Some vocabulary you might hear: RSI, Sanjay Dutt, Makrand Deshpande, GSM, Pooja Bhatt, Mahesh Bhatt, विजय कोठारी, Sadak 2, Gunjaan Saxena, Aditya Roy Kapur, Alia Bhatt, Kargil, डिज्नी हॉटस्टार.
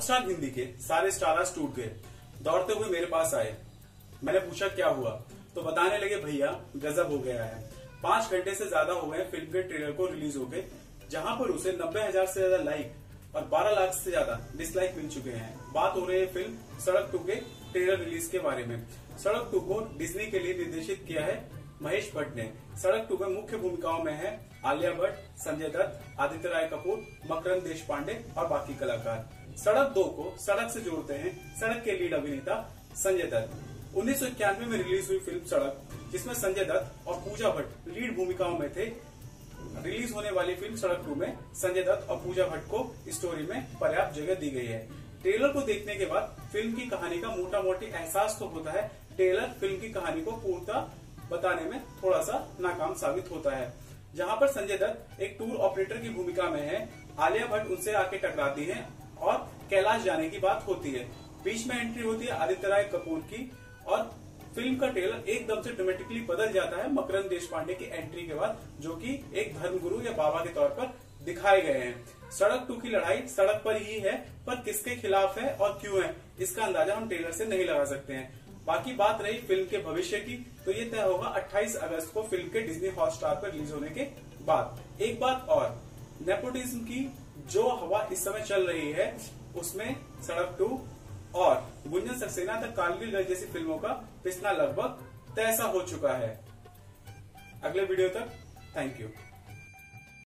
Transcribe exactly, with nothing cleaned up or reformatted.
Hotstar Hindi के सारे stars टूट गए। दौड़ते हुए मेरे पास आए, मैंने पूछा क्या हुआ, तो बताने लगे भैया गजब हो गया है। पांच घंटे से ज्यादा हो गए फिल्म के ट्रेलर को रिलीज हो गए, जहां पर उसे नब्बे हजार से ज्यादा लाइक और बारह लाख से ज्यादा डिसलाइक मिल चुके हैं। बात हो रही है फिल्म सड़क टू के ट्रेलर रिलीज के बारे में। सड़क टू को डिज्नी के लिए निर्देशित किया है महेश भट्ट ने। सड़क टू में मुख्य भूमिकाओं में है आलिया भट्ट, संजय दत्त, आदित्य राय कपूर, मकरंद देशपांडे और बाकी कलाकार। सड़क दो को सड़क से जोड़ते हैं सड़क के लीड अभिनेता संजय दत्त। उन्नीस सौ इक्यानवे में रिलीज हुई फिल्म सड़क, जिसमें संजय दत्त और पूजा भट्ट लीड भूमिकाओं में थे। रिलीज होने वाली फिल्म सड़क टू में संजय दत्त और पूजा भट्ट को स्टोरी में पर्याप्त जगह दी गई है। ट्रेलर को देखने के बाद फिल्म की कहानी का मोटा मोटी एहसास तो होता है। ट्रेलर फिल्म की कहानी को पूर्णतः बताने में थोड़ा सा नाकाम साबित होता है, जहां पर संजय दत्त एक टूर ऑपरेटर की भूमिका में है। आलिया भट्ट उनसे आके टकराती है और कैलाश जाने की बात होती है। बीच में एंट्री होती है आदित्य राय कपूर की और फिल्म का ट्रेलर एकदम से ड्रामेटिकली बदल जाता है मकरंद देशपांडे की एंट्री के बाद, जो कि एक धर्मगुरु या बाबा के तौर पर दिखाए गए हैं। सड़क टू की लड़ाई सड़क पर ही है, पर किसके खिलाफ है और क्यों है इसका अंदाजा हम ट्रेलर से नहीं लगा सकते हैं। बाकी बात रही फिल्म के भविष्य की, तो ये तय होगा अट्ठाईस अगस्त को फिल्म के डिज्नी हॉटस्टार पर रिलीज होने के बाद। एक बात और, नेपोटिज्म की जो हवा इस समय चल रही है उसमें सड़क टू और गुंजन सक्सेना तक कारगिल जैसी फिल्मों का पिसना लगभग तय सा हो चुका है। अगले वीडियो तक थैंक यू।